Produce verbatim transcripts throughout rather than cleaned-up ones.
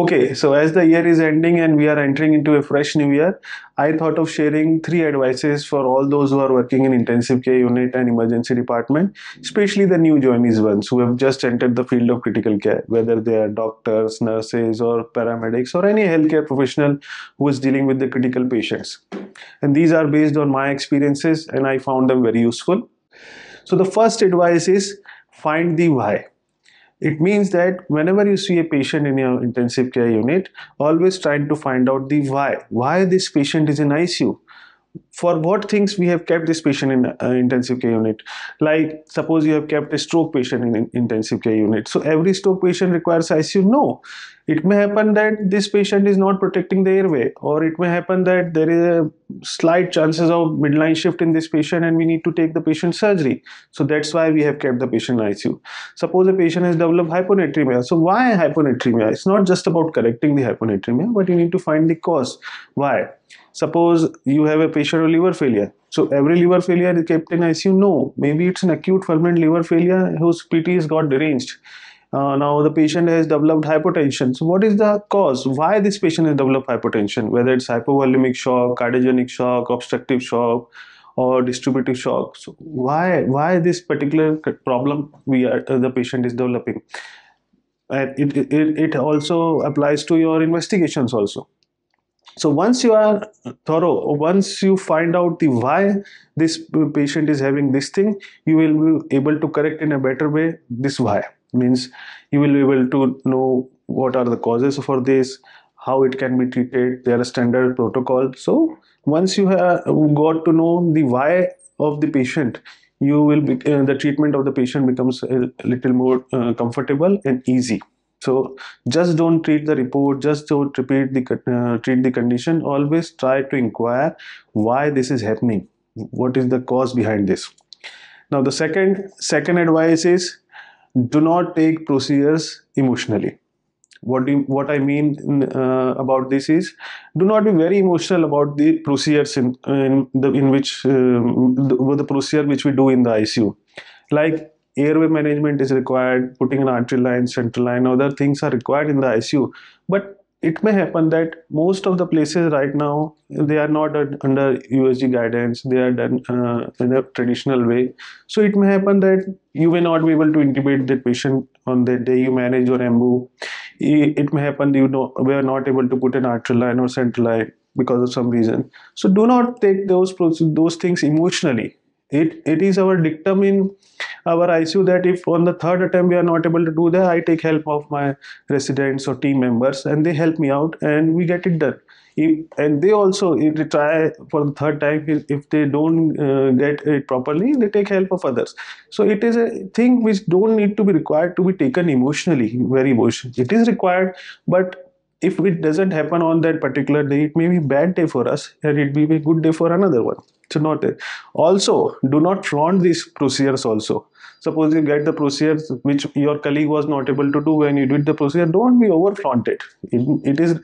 Okay, so as the year is ending and we are entering into a fresh new year, I thought of sharing three advices for all those who are working in intensive care unit and emergency department, especially the new joinees ones who have just entered the field of critical care, whether they are doctors, nurses or paramedics or any healthcare professional who is dealing with the critical patients. And these are based on my experiences and I found them very useful. So the first advice is find the why. It means that whenever you see a patient in your intensive care unit, always try to find out the why. Why this patient is in I C U? For what things we have kept this patient in uh, intensive care unit? Like suppose you have kept a stroke patient in, in intensive care unit. So every stroke patient requires I C U? No. It may happen that this patient is not protecting the airway, or it may happen that there is a slight chances of midline shift in this patient and we need to take the patient surgery. So that's why we have kept the patient in I C U. Suppose a patient has developed hyponatremia. So why hyponatremia? It's not just about correcting the hyponatremia, but you need to find the cause. Why? Suppose you have a patient with liver failure. So every liver failure is kept in I C U? No. Maybe it's an acute fulminant liver failure whose P Ts got deranged. Uh, now the patient has developed hypotension. So what is the cause? Why this patient has developed hypotension? Whether it's hypovolemic shock, cardiogenic shock, obstructive shock or distributive shock. So why, why this particular problem we are, uh, the patient is developing? And it, it, it also applies to your investigations also. So once you are thorough, once you find out the why this patient is having this thing, you will be able to correct in a better way this why. Means you will be able to know what are the causes for this, how it can be treated, there are standard protocol. So once you have got to know the why of the patient, you will be, uh, the treatment of the patient becomes a little more uh, comfortable and easy. So just don't treat the report, just don't repeat the uh, treat the condition. Always try to inquire why this is happening, what is the cause behind this. Now the second second advice is, do not take procedures emotionally. What do you, what I mean uh, about this is, do not be very emotional about the procedures in, in the in which uh, the, the procedure which we do in the I C U. Like airway management is required, putting an artery line, central line, other things are required in the I C U. But it may happen that most of the places right now, they are not under U S G guidance, they are done uh, in a traditional way. So it may happen that you may not be able to intubate the patient on the day you manage your E M B U. It may happen you know, we are not able to put an artery line or central line because of some reason. So do not take those, those things emotionally. It, it is our dictum in our I C U that if on the third attempt we are not able to do that, I take help of my residents or team members and they help me out and we get it done. If, and they also, if they try for the third time, if they don't uh, get it properly, they take help of others. So it is a thing which don't need to be required to be taken emotionally, very emotionally. It is required, but if it doesn't happen on that particular day, it may be a bad day for us and it may be a good day for another one. So not there. Also, do not flaunt these procedures also. Suppose you get the procedures which your colleague was not able to do when you did the procedure, don't be over flaunted. It, it is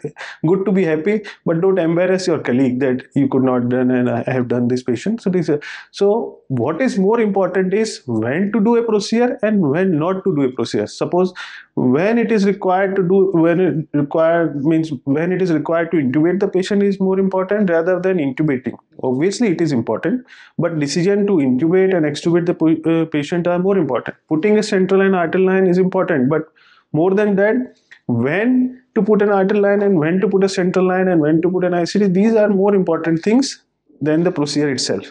good to be happy, but don't embarrass your colleague that you could not done and I have done this patient. So, this, so what is more important is when to do a procedure and when not to do a procedure. Suppose when it is required to do, when it required means when it is required to intubate the patient is more important rather than intubating. Obviously, it is important, but decision to intubate and extubate the uh, patient are more important. Putting a central line, arterial line is important, but more than that, when to put an arterial line and when to put a central line and when to put an I C D, these are more important things than the procedure itself.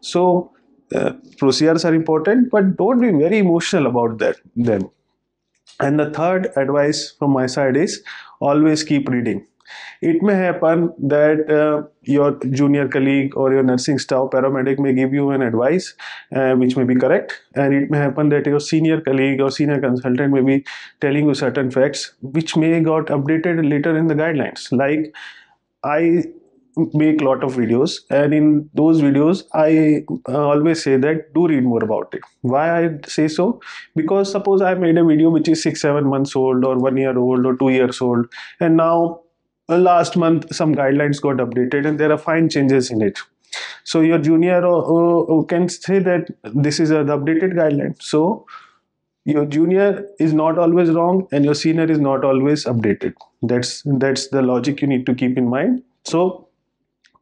So, uh, procedures are important, but don't be very emotional about that then. And the third advice from my side is always keep reading. It may happen that uh, your junior colleague or your nursing staff paramedic may give you an advice uh, which may be correct, and it may happen that your senior colleague or senior consultant may be telling you certain facts which may got updated later in the guidelines. Like I make a lot of videos, and in those videos I uh, always say that do read more about it. Why I say so? Because suppose I made a video which is six seven months old or one year old or two years old, and now last month some guidelines got updated and there are fine changes in it. So your junior uh, uh, can say that this is uh, the updated guideline. So Your junior is not always wrong and your senior is not always updated. That's, that's the logic you need to keep in mind. So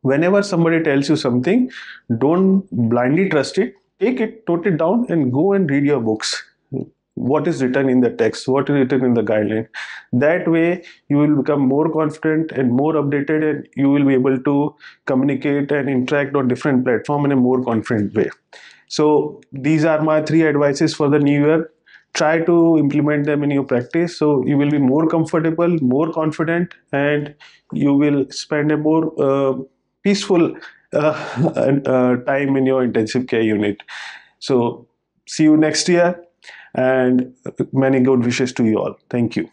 whenever somebody tells you something, don't blindly trust it. Take it, note it down and go and read your books. What is written in the text, what is written in the guideline. That way you will become more confident and more updated, and you will be able to communicate and interact on different platforms in a more confident way. So these are my three advices for the new year. Try to implement them in your practice, so you will be more comfortable, more confident, and you will spend a more uh, peaceful uh, uh, time in your intensive care unit. So see you next year, and many good wishes to you all. Thank you.